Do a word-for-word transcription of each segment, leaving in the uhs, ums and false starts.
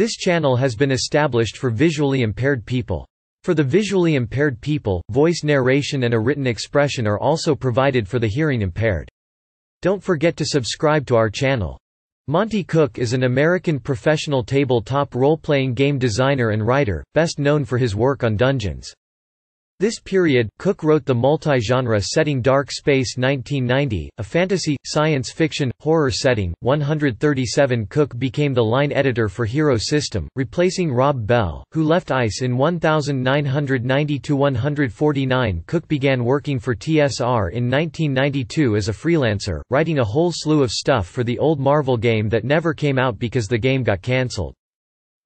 This channel has been established for visually impaired people. For the visually impaired people, voice narration and a written expression are also provided for the hearing impaired. Don't forget to subscribe to our channel. Monte Cook is an American professional tabletop role-playing game designer and writer, best known for his work on Dungeons. This period, Cook wrote the multi-genre setting Dark Space nineteen ninety, a fantasy, science fiction, horror setting. one hundred thirty-seven Cook became the line editor for Hero System, replacing Rob Bell, who left I C E in nineteen ninety to one forty-nine. Cook began working for T S R in nineteen ninety-two as a freelancer, writing a whole slew of stuff for the old Marvel game that never came out because the game got cancelled.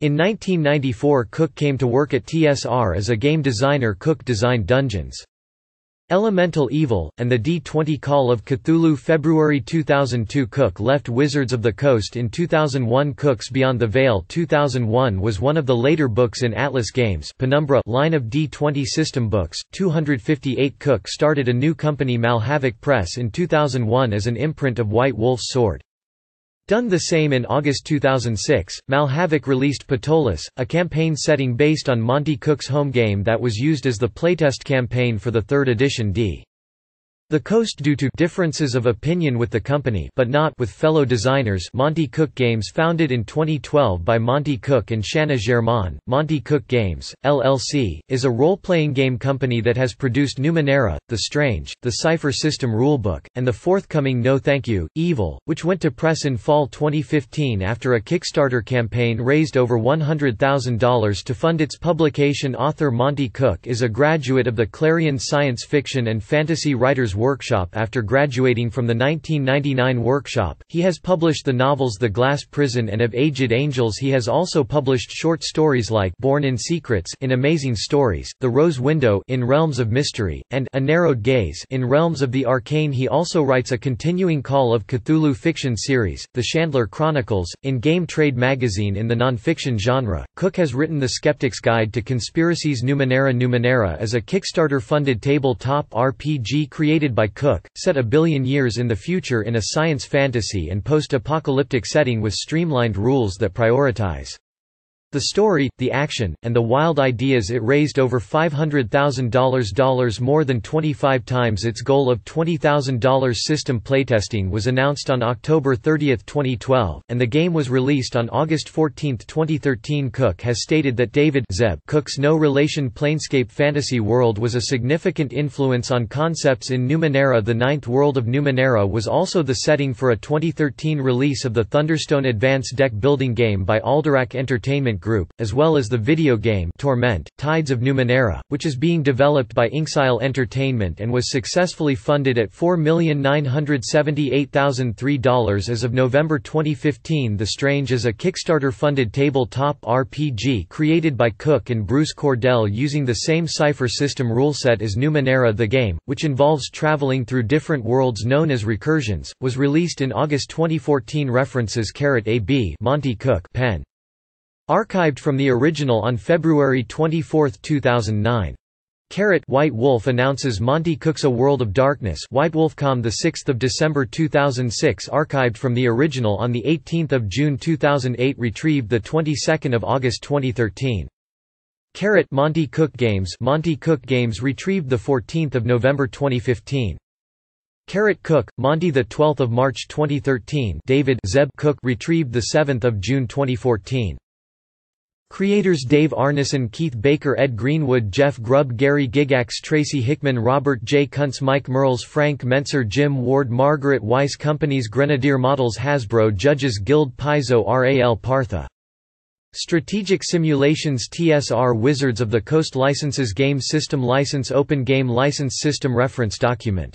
In nineteen ninety-four, Cook came to work at T S R as a game designer. Cook designed Dungeons, Elemental Evil, and the D twenty Call of Cthulhu. February two thousand two, Cook left Wizards of the Coast in two thousand one. Cook's Beyond the Veil two thousand one was one of the later books in Atlas Games' Penumbra line of D twenty system books. two hundred fifty-eight Cook started a new company, Malhavoc Press, in two thousand one as an imprint of White Wolf's Sword. Done the same in August two thousand six, Malhavoc released Patolis, a campaign setting based on Monte Cook's home game that was used as the playtest campaign for the third edition D. The Coast due to differences of opinion with the company but not with fellow designers. Monte Cook Games, founded in twenty twelve by Monte Cook and Shanna Germain. Monte Cook Games, L L C, is a role-playing game company that has produced Numenera, The Strange, the Cypher System Rulebook, and the forthcoming No Thank You, Evil, which went to press in fall twenty fifteen after a Kickstarter campaign raised over one hundred thousand dollars to fund its publication. Author Monte Cook is a graduate of the Clarion Science Fiction and Fantasy Writers Workshop. Workshop After graduating from the nineteen ninety-nine workshop, he has published the novels The Glass Prison and Of Aged Angels. He has also published short stories like Born in Secrets in Amazing Stories, The Rose Window in Realms of Mystery, and A Narrowed Gaze in Realms of the Arcane. He also writes a continuing Call of Cthulhu fiction series, The Chandler Chronicles, in Game Trade magazine. In the non-fiction genre, Cook has written The Skeptic's Guide to Conspiracies. Numenera Numenera is a Kickstarter-funded tabletop R P G created by Cook, set a billion years in the future in a science fantasy and post-apocalyptic setting with streamlined rules that prioritize the story, the action, and the wild ideas. It raised over five hundred thousand dollars, more than twenty-five times its goal of twenty thousand dollars. System playtesting was announced on October thirtieth twenty twelve, and the game was released on August fourteenth twenty thirteen. Cook has stated that David Zeb Cook's no relation Planescape fantasy world was a significant influence on concepts in Numenera. The ninth world of Numenera was also the setting for a twenty thirteen release of the Thunderstone Advance deck building game by Alderac Entertainment Group, as well as the video game Torment, Tides of Numenera, which is being developed by Inxile Entertainment and was successfully funded at four million nine hundred seventy-eight thousand three dollars as of November twenty fifteen. The Strange is a Kickstarter-funded tabletop R P G created by Cook and Bruce Cordell using the same Cypher System ruleset as Numenera. The game, which involves traveling through different worlds known as recursions, was released in August twenty fourteen. References: A B Monte Cook, pen. Archived from the original on February twenty-fourth two thousand nine. White Wolf announces Monte Cook's A World of Darkness. White Wolf com the sixth of December two thousand six. Archived from the original on the eighteenth of June two thousand eight. Retrieved the twenty-second of August twenty thirteen. Monte Cook Games. Monte Cook Games retrieved the fourteenth of November twenty fifteen. Cook, Monte, the twelfth of March twenty thirteen. David Zeb Cook retrieved the seventh of June twenty fourteen. Creators: Dave Arneson, Keith Baker, Ed Greenwood, Jeff Grubb, Gary Gygax, Tracy Hickman, Robert J. Kuntz, Mike Merles, Frank Mentzer, Jim Ward, Margaret Weiss. Companies: Grenadier Models, Hasbro, Judges Guild, Paizo, R A L Partha. Strategic Simulations T S R. Wizards of the Coast licenses. Game System License, Open Game License System. Reference document.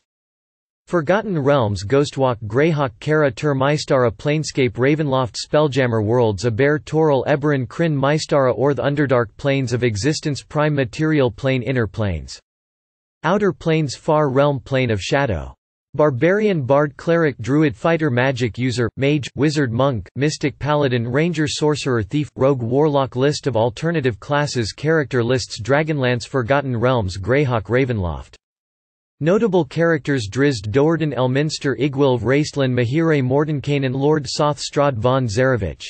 Forgotten Realms, Ghostwalk, Greyhawk, Kara Tur, Mystara, Planescape, Ravenloft, Spelljammer Worlds, Aber, Toril, Eberron, Kryn, Mystara, Orth, Underdark, Planes of Existence, Prime Material Plane, Inner Planes, Outer Planes, Far Realm, Plane of Shadow. Barbarian, Bard, Cleric, Druid, Fighter, Magic User, Mage, Wizard, Monk, Mystic, Paladin, Ranger, Sorcerer, Thief, Rogue, Warlock. List of alternative classes. Character lists: Dragonlance, Forgotten Realms, Greyhawk, Ravenloft. Notable characters: Drizzt Do'Urden, Elminster, Igwilv, Raistlin, Mahire, Mordenkainen, Lord Sothstrad von Zarevich.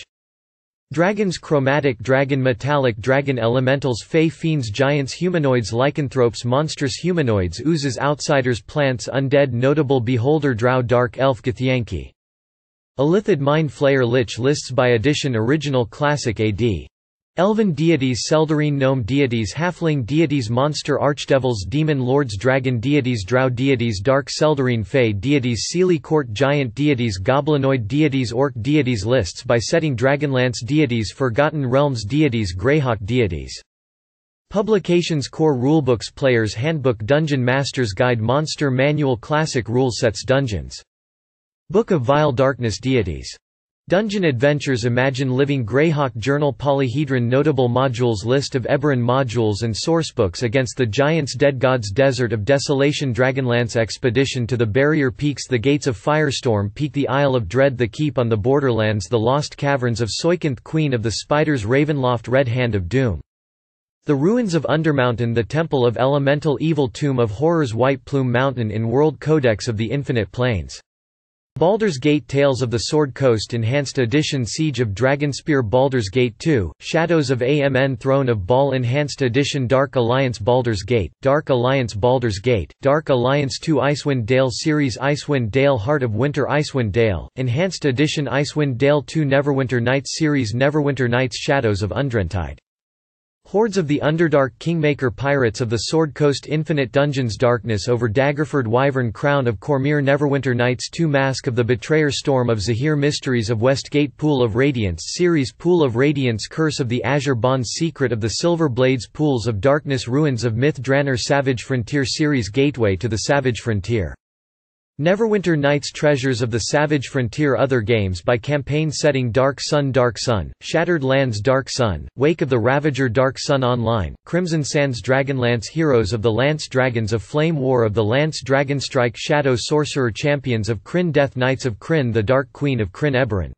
Dragons, Chromatic Dragon, Metallic Dragon, Elementals, Fey, Fiends, Giants, Humanoids, Lycanthropes, Monstrous Humanoids, Oozes, Outsiders, Plants, Undead, Notable, Beholder, Drow, Dark Elf, Githyanki, Illithid, Mind Flayer, Lich. Lists by edition. Original Classic A D. Elven Deities, Seldarine, Gnome Deities, Halfling Deities, Monster Archdevils, Demon Lords, Dragon Deities, Drow Deities, Dark Seldarine, Fey Deities, Seelie Court, Giant Deities, Goblinoid Deities, Orc Deities. Lists by setting. Dragonlance Deities, Forgotten Realms Deities, Greyhawk Deities. Publications. Core Rulebooks, Player's Handbook, Dungeon Master's Guide, Monster Manual, Classic Rule Sets, Dungeons. Book of Vile Darkness Deities. Dungeon Adventures, Imagine Living, Greyhawk Journal, Polyhedron. Notable Modules, List of Eberron modules and sourcebooks. Against the Giants, Dead Gods, Desert of Desolation, Dragonlance, Expedition to the Barrier Peaks, The Gates of Firestorm Peak, The Isle of Dread, The Keep on the Borderlands, The Lost Caverns of Soikanth, Queen of the Spiders, Ravenloft, Red Hand of Doom, The Ruins of Undermountain, The Temple of Elemental Evil, Tomb of Horrors, White Plume Mountain in World Codex of the Infinite Plains. Baldur's Gate, Tales of the Sword Coast, Enhanced Edition, Siege of Dragonspear, Baldur's Gate two, Shadows of Amn, Throne of Baal, Enhanced Edition, Dark Alliance, Baldur's Gate, Dark Alliance, Baldur's Gate, Dark Alliance two, Icewind Dale Series, Icewind Dale, Heart of Winter, Icewind Dale, Enhanced Edition, Icewind Dale two, Neverwinter Nights Series, Neverwinter Nights, Shadows of Undrentide, Hordes of the Underdark, Kingmaker, Pirates of the Sword Coast, Infinite Dungeons, Darkness over Daggerford, Wyvern, Crown of Cormyr, Neverwinter Nights two, Mask of the Betrayer, Storm of Zahir, Mysteries of Westgate, Pool of Radiance Series, Pool of Radiance, Curse of the Azure Bonds, Secret of the Silver Blades, Pools of Darkness, Ruins of Myth, Draenor, Savage Frontier Series, Gateway to the Savage Frontier, Neverwinter Nights, Treasures of the Savage Frontier. Other games by campaign setting. Dark Sun, Dark Sun, Shattered Lands, Dark Sun, Wake of the Ravager, Dark Sun Online, Crimson Sands, Dragonlance, Heroes of the Lance, Dragons of Flame, War of the Lance, Dragonstrike, Shadow Sorcerer, Champions of Kryn, Death Knights of Kryn, The Dark Queen of Kryn, Eberron,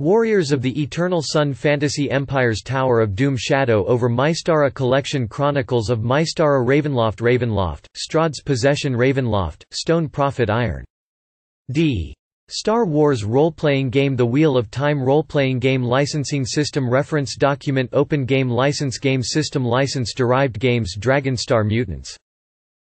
Warriors of the Eternal Sun, Fantasy Empires, Tower of Doom, Shadow over Mystara Collection, Chronicles of Mystara, Ravenloft, Ravenloft, Strahd's Possession, Ravenloft, Stone Prophet, Iron D. Star Wars role-playing game. The Wheel of Time role-playing game licensing system. Reference document. Open game license. Game system. License-derived games. Dragonstar Mutants.